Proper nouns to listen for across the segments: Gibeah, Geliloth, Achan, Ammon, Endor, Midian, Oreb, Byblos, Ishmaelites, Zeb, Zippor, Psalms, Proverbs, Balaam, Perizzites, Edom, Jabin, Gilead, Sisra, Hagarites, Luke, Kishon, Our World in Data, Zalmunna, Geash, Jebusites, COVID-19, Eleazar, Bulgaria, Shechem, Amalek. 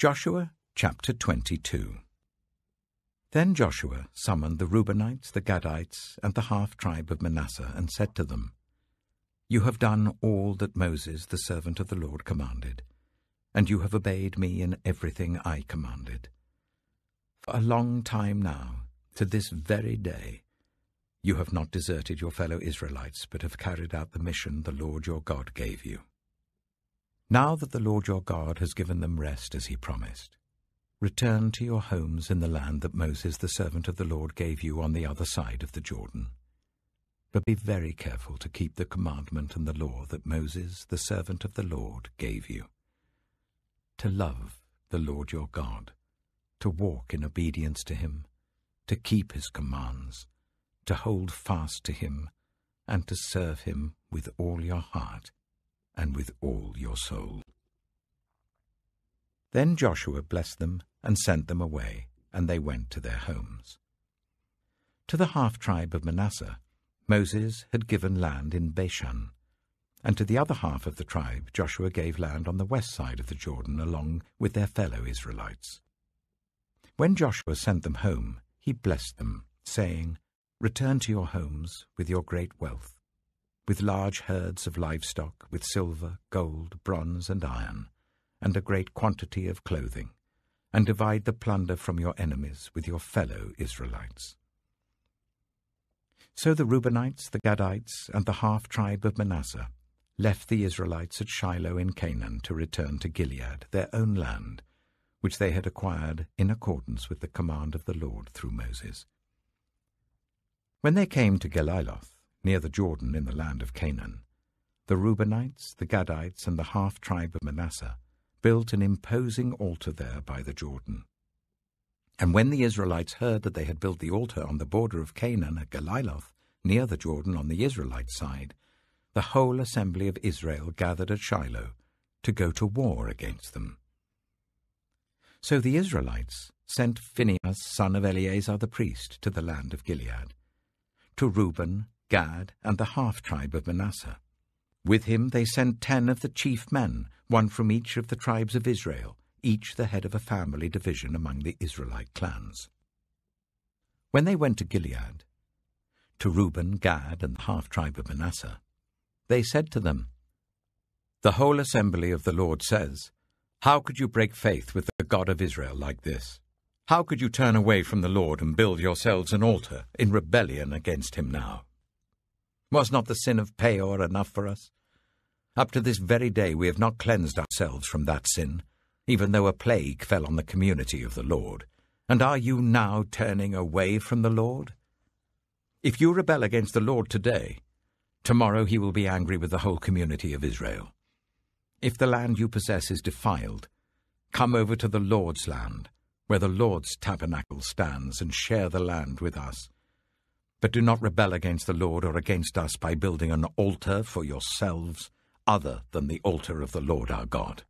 Joshua chapter 22. Then Joshua summoned the Reubenites, the Gadites, and the half-tribe of Manasseh, and said to them, You have done all that Moses, the servant of the Lord, commanded, and you have obeyed me in everything I commanded. For a long time now, to this very day, you have not deserted your fellow Israelites, but have carried out the mission the Lord your God gave you. Now that the Lord your God has given them rest as he promised, return to your homes in the land that Moses, the servant of the Lord, gave you on the other side of the Jordan. But be very careful to keep the commandment and the law that Moses, the servant of the Lord, gave you. To love the Lord your God, to walk in obedience to him, to keep his commands, to hold fast to him, and to serve him with all your heart and with all your soul. Then Joshua blessed them and sent them away, and they went to their homes. To the half-tribe of Manasseh, Moses had given land in Bashan, and to the other half of the tribe Joshua gave land on the west side of the Jordan along with their fellow Israelites. When Joshua sent them home, he blessed them, saying, Return to your homes with your great wealth, with large herds of livestock, with silver, gold, bronze, and iron, and a great quantity of clothing, and divide the plunder from your enemies with your fellow Israelites. So the Reubenites, the Gadites, and the half-tribe of Manasseh left the Israelites at Shiloh in Canaan to return to Gilead, their own land, which they had acquired in accordance with the command of the Lord through Moses. When they came to Geliloth, near the Jordan in the land of Canaan, the Reubenites, the Gadites, and the half-tribe of Manasseh built an imposing altar there by the Jordan. And when the Israelites heard that they had built the altar on the border of Canaan at Geliloth, near the Jordan on the Israelite side, the whole assembly of Israel gathered at Shiloh to go to war against them. So the Israelites sent Phinehas, son of Eleazar the priest, to the land of Gilead, to Reuben, Gad, and the half-tribe of Manasseh. With him they sent 10 of the chief men, one from each of the tribes of Israel, each the head of a family division among the Israelite clans. When they went to Gilead, to Reuben, Gad, and the half-tribe of Manasseh, they said to them, The whole assembly of the Lord says, How could you break faith with the God of Israel like this? How could you turn away from the Lord and build yourselves an altar in rebellion against him now? Was not the sin of Peor enough for us? Up to this very day we have not cleansed ourselves from that sin, even though a plague fell on the community of the Lord. And are you now turning away from the Lord? If you rebel against the Lord today, tomorrow he will be angry with the whole community of Israel. If the land you possess is defiled, come over to the Lord's land, where the Lord's tabernacle stands, and share the land with us. But do not rebel against the Lord or against us by building an altar for yourselves other than the altar of the Lord our God.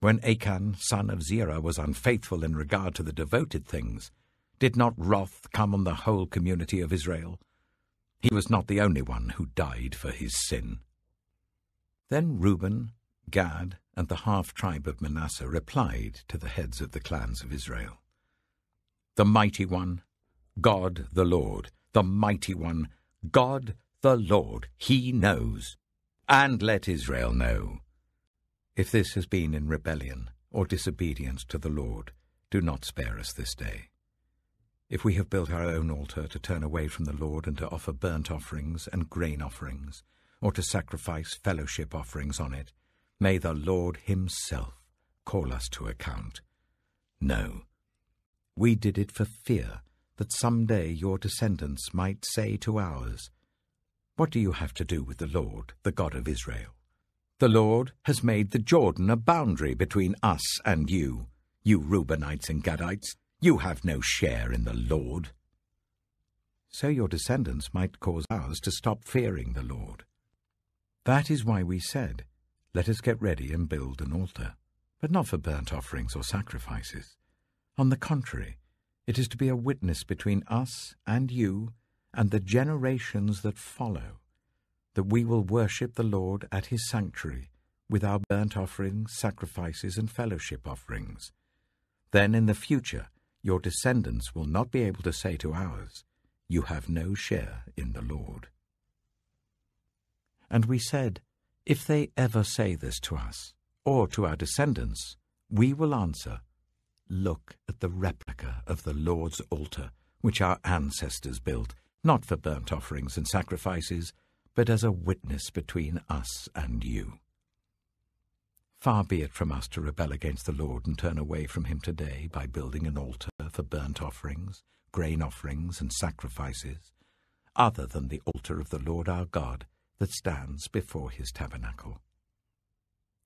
When Achan, son of Zerah, was unfaithful in regard to the devoted things, did not wrath come on the whole community of Israel? He was not the only one who died for his sin. Then Reuben, Gad, and the half-tribe of Manasseh replied to the heads of the clans of Israel. The Mighty One, God the Lord, the Mighty One, God the Lord, he knows, and let Israel know. If this has been in rebellion or disobedience to the Lord, do not spare us this day. If we have built our own altar to turn away from the Lord and to offer burnt offerings and grain offerings, or to sacrifice fellowship offerings on it, may the Lord himself call us to account. No, we did it for fear that some day your descendants might say to ours, What do you have to do with the Lord, the God of Israel? The Lord has made the Jordan a boundary between us and you Reubenites and Gadites. You have no share in the Lord. So your descendants might cause ours to stop fearing the Lord. That is why we said, Let us get ready and build an altar, but not for burnt offerings or sacrifices. On the contrary, it is to be a witness between us and you and the generations that follow, that we will worship the Lord at his sanctuary with our burnt offerings, sacrifices, and fellowship offerings. Then in the future your descendants will not be able to say to ours, You have no share in the Lord. And we said, If they ever say this to us, or to our descendants, we will answer, Look at the replica of the Lord's altar, which our ancestors built, not for burnt offerings and sacrifices, but as a witness between us and you. Far be it from us to rebel against the Lord and turn away from him today by building an altar for burnt offerings, grain offerings, and sacrifices, other than the altar of the Lord our God that stands before his tabernacle.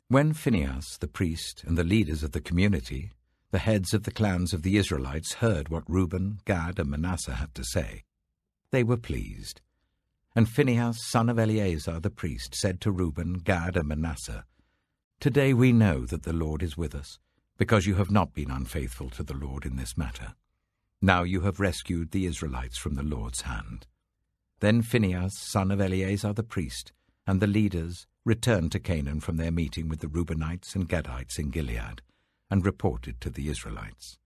When Phinehas, the priest, and the leaders of the community, the heads of the clans of the Israelites, heard what Reuben, Gad, and Manasseh had to say, they were pleased. And Phinehas, son of Eleazar the priest, said to Reuben, Gad, and Manasseh, Today we know that the Lord is with us, because you have not been unfaithful to the Lord in this matter. Now you have rescued the Israelites from the Lord's hand. Then Phinehas, son of Eleazar the priest, and the leaders returned to Canaan from their meeting with the Reubenites and Gadites in Gilead, and reported to the Israelites.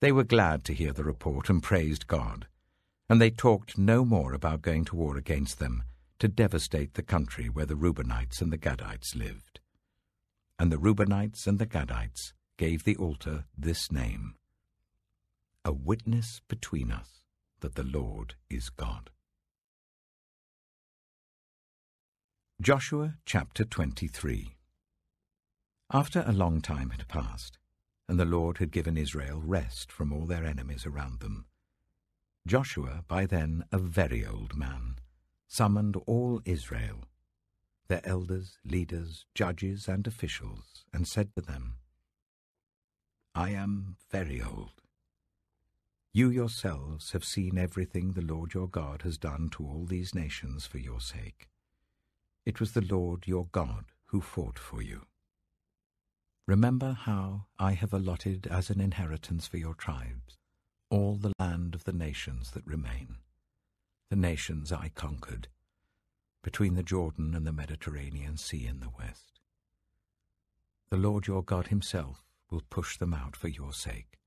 They were glad to hear the report and praised God, and they talked no more about going to war against them to devastate the country where the Reubenites and the Gadites lived. And the Reubenites and the Gadites gave the altar this name, A witness between us that the Lord is God. Joshua chapter 23. After a long time had passed, and the Lord had given Israel rest from all their enemies around them, Joshua, by then a very old man, summoned all Israel, their elders, leaders, judges, and officials, and said to them, I am very old. You yourselves have seen everything the Lord your God has done to all these nations for your sake. It was the Lord your God who fought for you. Remember how I have allotted as an inheritance for your tribes all the land of the nations that remain, the nations I conquered, between the Jordan and the Mediterranean Sea in the west. The Lord your God himself will push them out for your sake.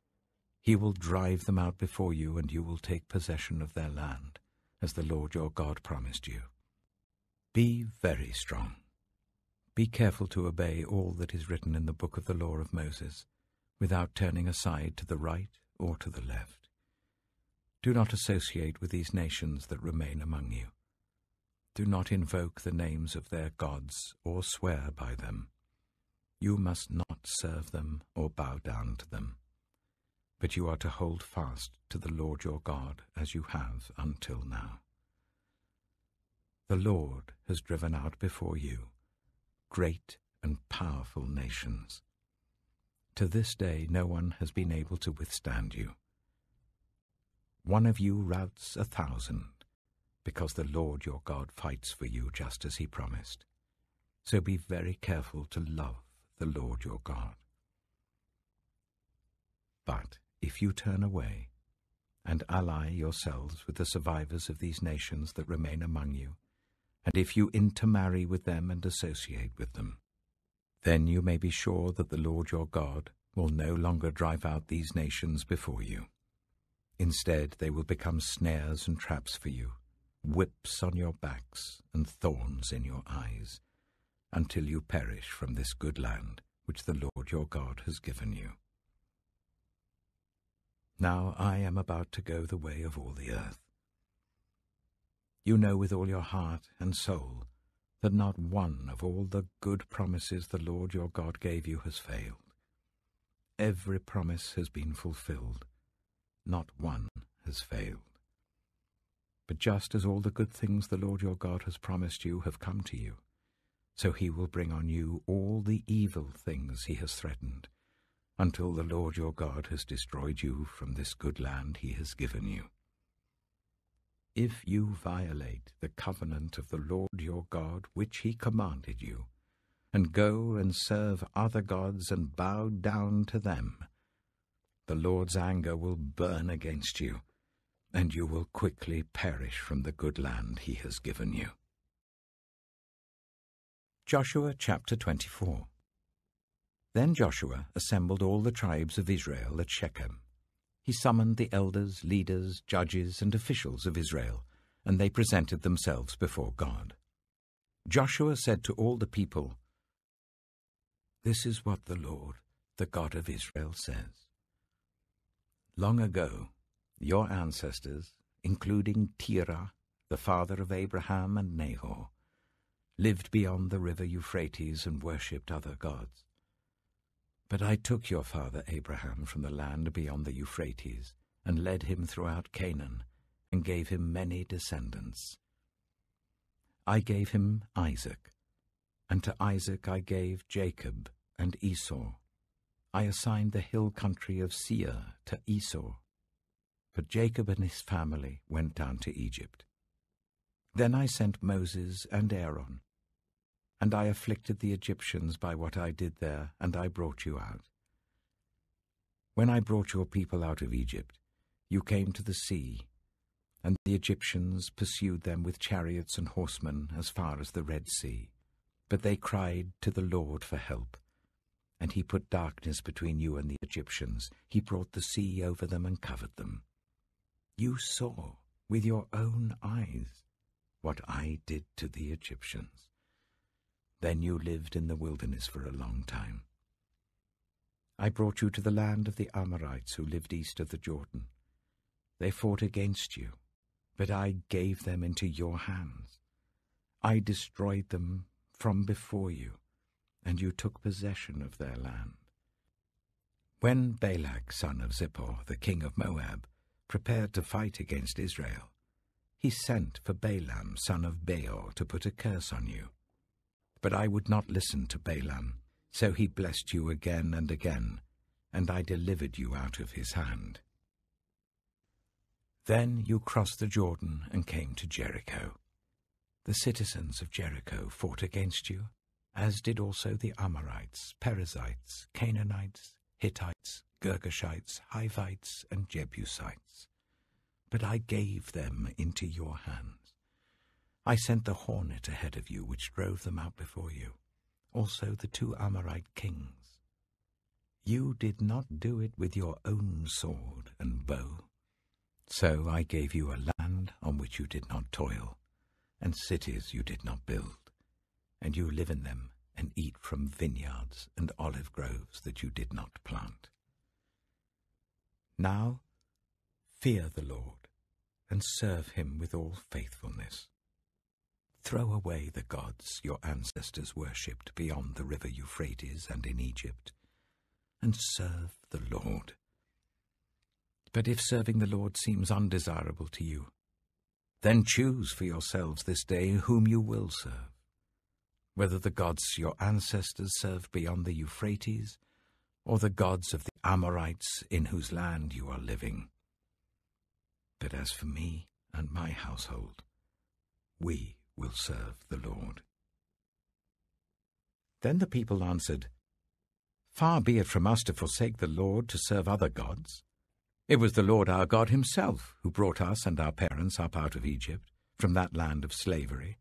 He will drive them out before you, and you will take possession of their land, as the Lord your God promised you. Be very strong. Be careful to obey all that is written in the book of the law of Moses, without turning aside to the right or to the left. Do not associate with these nations that remain among you. Do not invoke the names of their gods or swear by them. You must not serve them or bow down to them. But you are to hold fast to the Lord your God as you have until now. The Lord has driven out before you great and powerful nations. To this day no one has been able to withstand you. One of you routs 1,000, because the Lord your God fights for you just as he promised. So be very careful to love the Lord your God. But if you turn away and ally yourselves with the survivors of these nations that remain among you, and if you intermarry with them and associate with them, then you may be sure that the Lord your God will no longer drive out these nations before you. Instead, they will become snares and traps for you, whips on your backs and thorns in your eyes, until you perish from this good land which the Lord your God has given you. Now I am about to go the way of all the earth. You know with all your heart and soul that not one of all the good promises the Lord your God gave you has failed. Every promise has been fulfilled. Not one has failed. But just as all the good things the Lord your God has promised you have come to you, so he will bring on you all the evil things he has threatened, until the Lord your God has destroyed you from this good land he has given you. If you violate the covenant of the Lord your God, which he commanded you, and go and serve other gods and bow down to them, the Lord's anger will burn against you, and you will quickly perish from the good land he has given you. Joshua chapter 24. Then Joshua assembled all the tribes of Israel at Shechem. He summoned the elders, leaders, judges, and officials of Israel, and they presented themselves before God. Joshua said to all the people, "This is what the Lord, the God of Israel, says. Long ago, your ancestors, including Terah, the father of Abraham and Nahor, lived beyond the river Euphrates and worshipped other gods. But I took your father Abraham from the land beyond the Euphrates and led him throughout Canaan and gave him many descendants. I gave him Isaac, and to Isaac I gave Jacob and Esau. I assigned the hill country of Seir to Esau, but Jacob and his family went down to Egypt. Then I sent Moses and Aaron, and I afflicted the Egyptians by what I did there, and I brought you out. When I brought your people out of Egypt, you came to the sea, and the Egyptians pursued them with chariots and horsemen as far as the Red Sea. But they cried to the Lord for help, and he put darkness between you and the Egyptians. He brought the sea over them and covered them. You saw with your own eyes what I did to the Egyptians. Then you lived in the wilderness for a long time. I brought you to the land of the Amorites who lived east of the Jordan. They fought against you, but I gave them into your hands. I destroyed them from before you, and you took possession of their land. When Balak, son of Zippor, the king of Moab, prepared to fight against Israel, he sent for Balaam, son of Beor, to put a curse on you. But I would not listen to Balaam, so he blessed you again and again, and I delivered you out of his hand. Then you crossed the Jordan and came to Jericho. The citizens of Jericho fought against you, as did also the Amorites, Perizzites, Canaanites, Hittites, Girgashites, Hivites, and Jebusites. But I gave them into your hands. I sent the hornet ahead of you, which drove them out before you, also the two Amorite kings. You did not do it with your own sword and bow. So I gave you a land on which you did not toil, and cities you did not build, and you live in them and eat from vineyards and olive groves that you did not plant. Now fear the Lord and serve him with all faithfulness. Throw away the gods your ancestors worshipped beyond the river Euphrates and in Egypt, and serve the Lord. But if serving the Lord seems undesirable to you, then choose for yourselves this day whom you will serve, whether the gods your ancestors served beyond the Euphrates, or the gods of the Amorites in whose land you are living. But as for me and my household, we will serve the Lord." Then the people answered, "Far be it from us to forsake the Lord to serve other gods. It was the Lord our God himself who brought us and our parents up out of Egypt, from that land of slavery,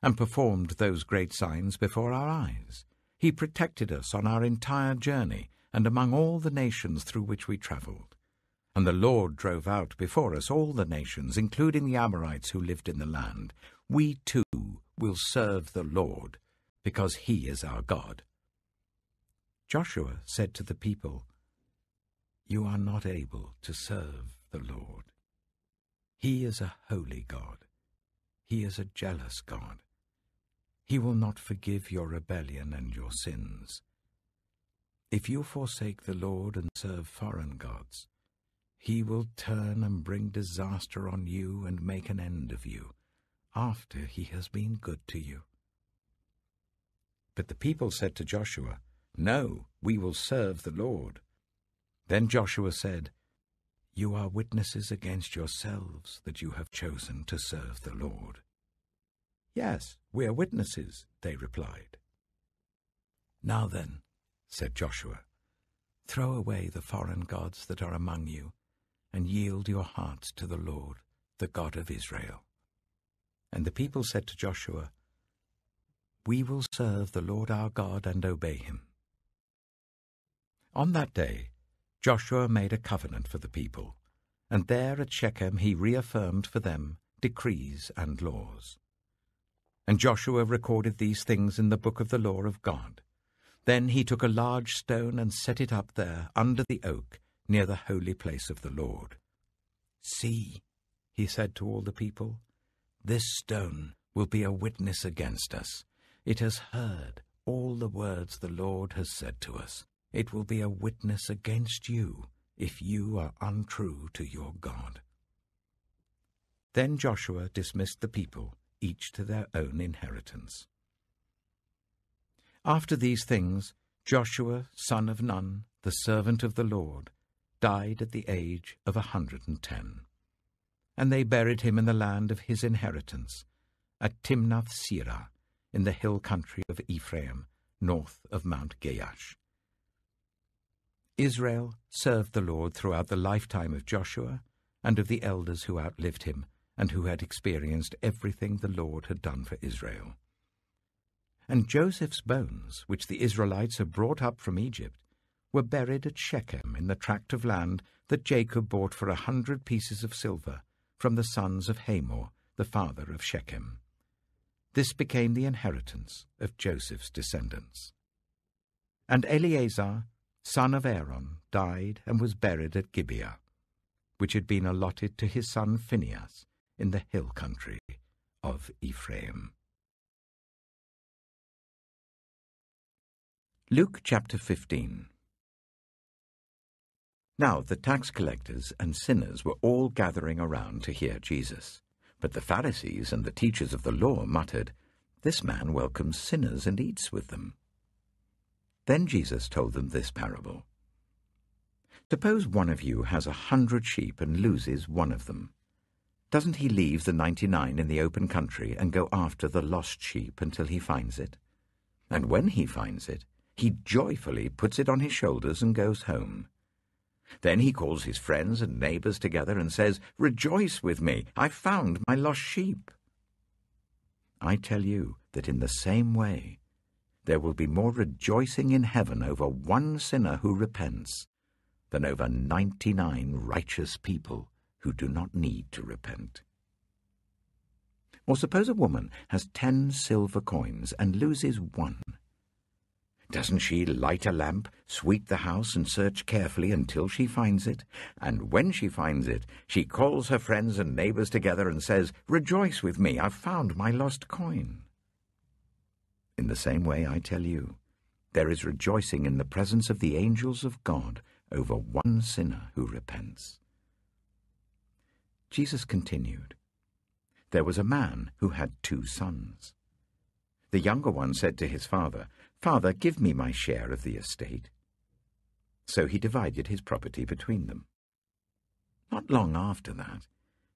and performed those great signs before our eyes. He protected us on our entire journey and among all the nations through which we travelled. And the Lord drove out before us all the nations, including the Amorites who lived in the land. We too will serve the Lord, because he is our God." Joshua said to the people, "You are not able to serve the Lord. He is a holy God. He is a jealous God. He will not forgive your rebellion and your sins. If you forsake the Lord and serve foreign gods, he will turn and bring disaster on you and make an end of you, after he has been good to you." But the people said to Joshua, "No, we will serve the Lord." Then Joshua said, "You are witnesses against yourselves that you have chosen to serve the Lord." "Yes, we are witnesses," they replied. "Now then," said Joshua, "throw away the foreign gods that are among you, and yield your hearts to the Lord, the God of Israel." And the people said to Joshua, we will serve the Lord our God and obey him. On that day Joshua made a covenant for the people, and there at Shechem he reaffirmed for them decrees and laws. And Joshua recorded these things in the book of the law of God. Then he took a large stone and set it up there under the oak near the holy place of the Lord. "See," he said to all the people, "this stone will be a witness against us. It has heard all the words the Lord has said to us. It will be a witness against you if you are untrue to your God." Then Joshua dismissed the people, each to their own inheritance. After these things, Joshua, son of Nun, the servant of the Lord, died at the age of 110. And they buried him in the land of his inheritance, at Timnath-serah, in the hill country of Ephraim, north of Mount Geash. Israel served the Lord throughout the lifetime of Joshua and of the elders who outlived him and who had experienced everything the Lord had done for Israel. And Joseph's bones, which the Israelites had brought up from Egypt, were buried at Shechem in the tract of land that Jacob bought for 100 pieces of silver from the sons of Hamor, the father of Shechem. This became the inheritance of Joseph's descendants. And Eleazar, son of Aaron, died and was buried at Gibeah, which had been allotted to his son Phinehas in the hill country of Ephraim. Luke chapter 15. Now the tax collectors and sinners were all gathering around to hear Jesus. But the Pharisees and the teachers of the law muttered, "This man welcomes sinners and eats with them." Then Jesus told them this parable. Suppose one of you has 100 sheep and loses one of them. Doesn't he leave the 99 in the open country and go after the lost sheep until he finds it? And when he finds it, he joyfully puts it on his shoulders and goes home. Then he calls his friends and neighbors together and says, "Rejoice with me, I found my lost sheep." I tell you that in the same way, there will be more rejoicing in heaven over one sinner who repents than over 99 righteous people who do not need to repent. Or suppose a woman has 10 silver coins and loses one. Doesn't she light a lamp, sweep the house, and search carefully until she finds it? And when she finds it, she calls her friends and neighbors together and says, "Rejoice with me, I've found my lost coin." In the same way, I tell you, there is rejoicing in the presence of the angels of God over one sinner who repents. Jesus continued, "There was a man who had 2 sons. The younger one said to his father, 'Father, give me my share of the estate.' So he divided his property between them. Not long after that,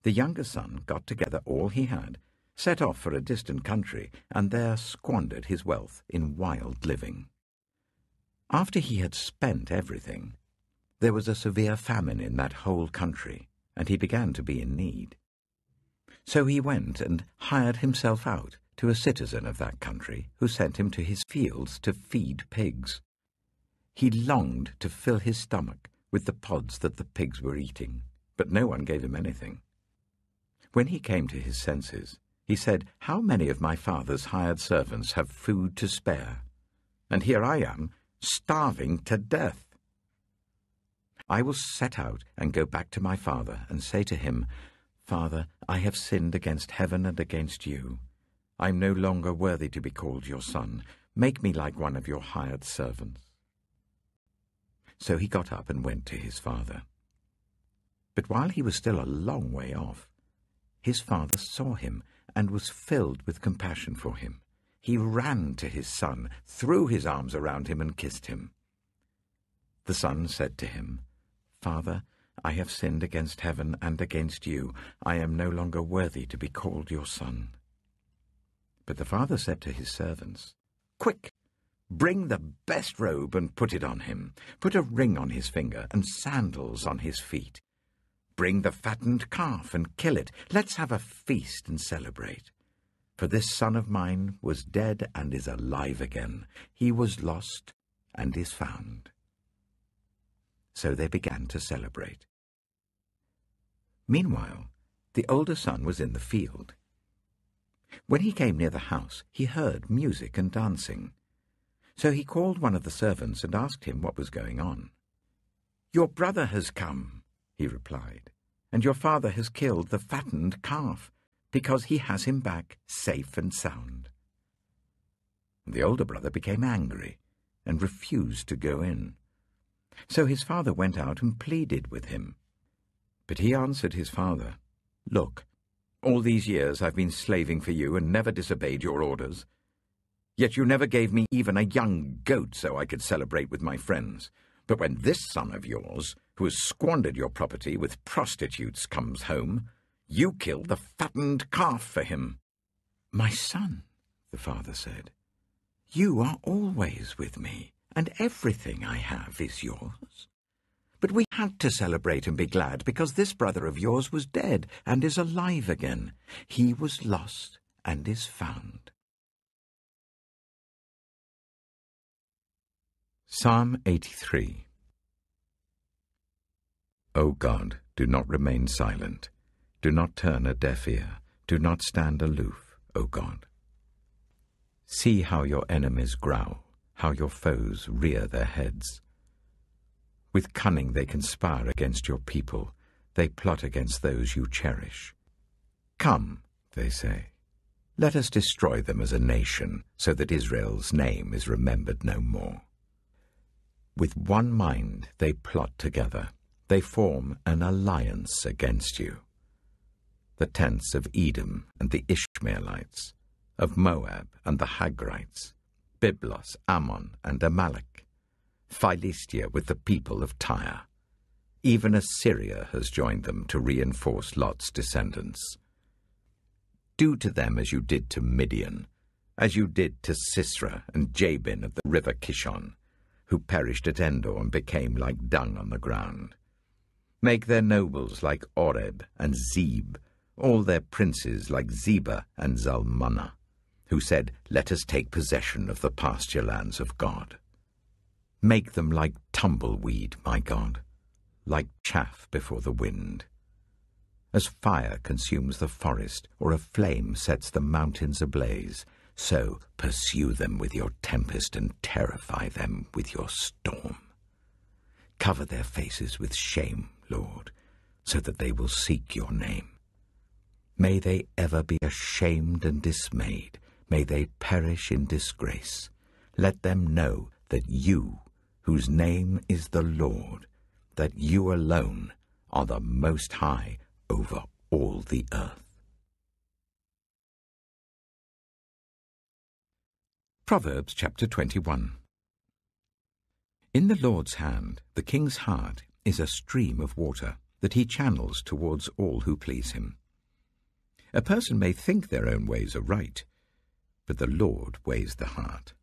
the younger son got together all he had, set off for a distant country, and there squandered his wealth in wild living. After he had spent everything, there was a severe famine in that whole country, and he began to be in need. So he went and hired himself out to a citizen of that country, who sent him to his fields to feed pigs. He longed to fill his stomach with the pods that the pigs were eating, but no one gave him anything. When he came to his senses, he said, 'How many of my father's hired servants have food to spare? And here I am, starving to death. I will set out and go back to my father and say to him, "Father, I have sinned against heaven and against you. I am no longer worthy to be called your son. Make me like one of your hired servants." So he got up and went to his father. But while he was still a long way off, his father saw him and was filled with compassion for him. He ran to his son, threw his arms around him, and kissed him. The son said to him, "Father, I have sinned against heaven and against you. I am no longer worthy to be called your son." But the father said to his servants, "Quick, bring the best robe and put it on him. Put a ring on his finger and sandals on his feet. Bring the fattened calf and kill it. Let's have a feast and celebrate. For this son of mine was dead and is alive again. He was lost and is found." So they began to celebrate. Meanwhile, the older son was in the field. When he came near the house, he heard music and dancing. So he called one of the servants and asked him what was going on. "Your brother has come," he replied, "and your father has killed the fattened calf, because he has him back safe and sound." The older brother became angry and refused to go in. So his father went out and pleaded with him. But he answered his father, "Look, all these years I've been slaving for you and never disobeyed your orders. Yet you never gave me even a young goat so I could celebrate with my friends. But when this son of yours, who has squandered your property with prostitutes, comes home, you kill the fattened calf for him." "My son," the father said, "you are always with me, and everything I have is yours. But we had to celebrate and be glad, because this brother of yours was dead and is alive again. He was lost and is found." Psalm 83. O God, do not remain silent. Do not turn a deaf ear. Do not stand aloof, O God. See how your enemies growl, how your foes rear their heads. With cunning they conspire against your people. They plot against those you cherish. "Come," they say, "let us destroy them as a nation, so that Israel's name is remembered no more." With one mind they plot together. They form an alliance against you. The tents of Edom and the Ishmaelites, of Moab and the Hagarites, Byblos, Ammon and Amalek, Philistia with the people of Tyre. Even Assyria has joined them to reinforce Lot's descendants. Do to them as you did to Midian, as you did to Sisra and Jabin of the river Kishon, who perished at Endor and became like dung on the ground. Make their nobles like Oreb and Zeb, all their princes like Zeba and Zalmunna, who said, "Let us take possession of the pasture lands of God." Make them like tumbleweed, my God, like chaff before the wind. As fire consumes the forest, or a flame sets the mountains ablaze, so pursue them with your tempest and terrify them with your storm. Cover their faces with shame, Lord, so that they will seek your name. May they ever be ashamed and dismayed. May they perish in disgrace. Let them know that you, whose name is the Lord, that you alone are the Most High over all the earth. Proverbs chapter 21. In the Lord's hand, the king's heart is a stream of water that he channels towards all who please him. A person may think their own ways are right, but the Lord weighs the heart.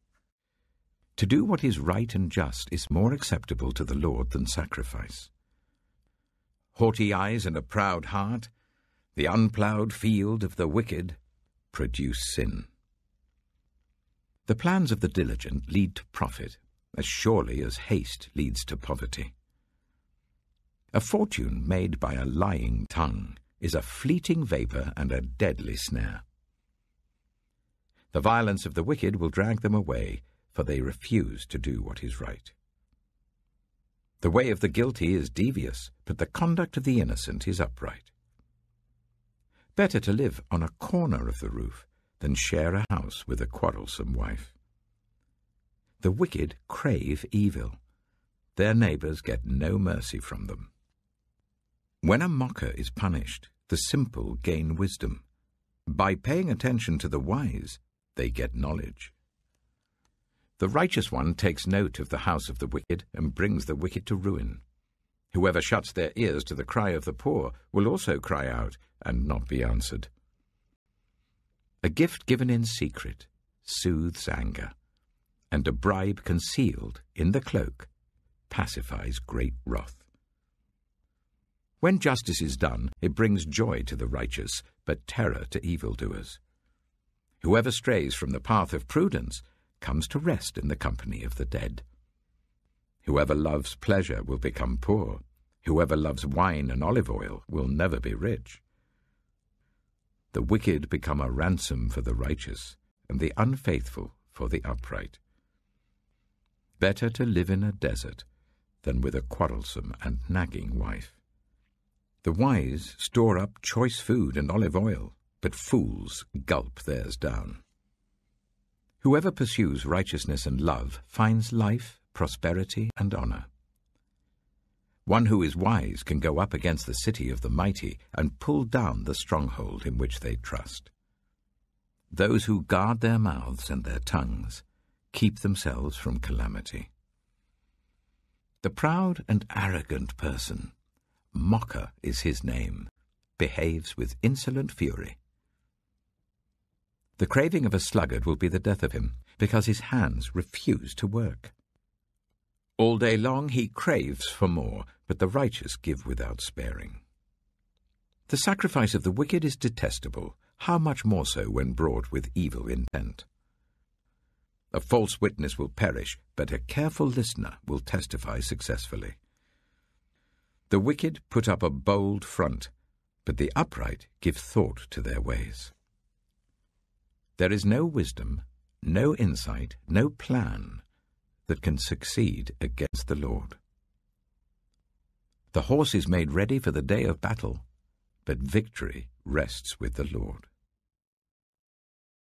To do what is right and just is more acceptable to the Lord than sacrifice. Haughty eyes and a proud heart, the unplowed field of the wicked, produce sin. The plans of the diligent lead to profit, as surely as haste leads to poverty. A fortune made by a lying tongue is a fleeting vapor and a deadly snare. The violence of the wicked will drag them away, for they refuse to do what is right. The way of the guilty is devious, but the conduct of the innocent is upright. Better to live on a corner of the roof than share a house with a quarrelsome wife. The wicked crave evil. Their neighbors get no mercy from them. When a mocker is punished, the simple gain wisdom. By paying attention to the wise, they get knowledge. The righteous one takes note of the house of the wicked and brings the wicked to ruin. Whoever shuts their ears to the cry of the poor will also cry out and not be answered. A gift given in secret soothes anger, and a bribe concealed in the cloak pacifies great wrath. When justice is done, it brings joy to the righteous, but terror to evildoers. Whoever strays from the path of prudence comes to rest in the company of the dead. Whoever loves pleasure will become poor. Whoever loves wine and olive oil will never be rich. The wicked become a ransom for the righteous, and the unfaithful for the upright. Better to live in a desert than with a quarrelsome and nagging wife. The wise store up choice food and olive oil, but fools gulp theirs down. Whoever pursues righteousness and love finds life, prosperity, and honor. One who is wise can go up against the city of the mighty and pull down the stronghold in which they trust. Those who guard their mouths and their tongues keep themselves from calamity. The proud and arrogant person, mocker is his name, behaves with insolent fury. The craving of a sluggard will be the death of him, because his hands refuse to work. All day long he craves for more, but the righteous give without sparing. The sacrifice of the wicked is detestable, how much more so when brought with evil intent. A false witness will perish, but a careful listener will testify successfully. The wicked put up a bold front, but the upright give thought to their ways. There is no wisdom, no insight, no plan that can succeed against the Lord. The horse is made ready for the day of battle, but victory rests with the Lord.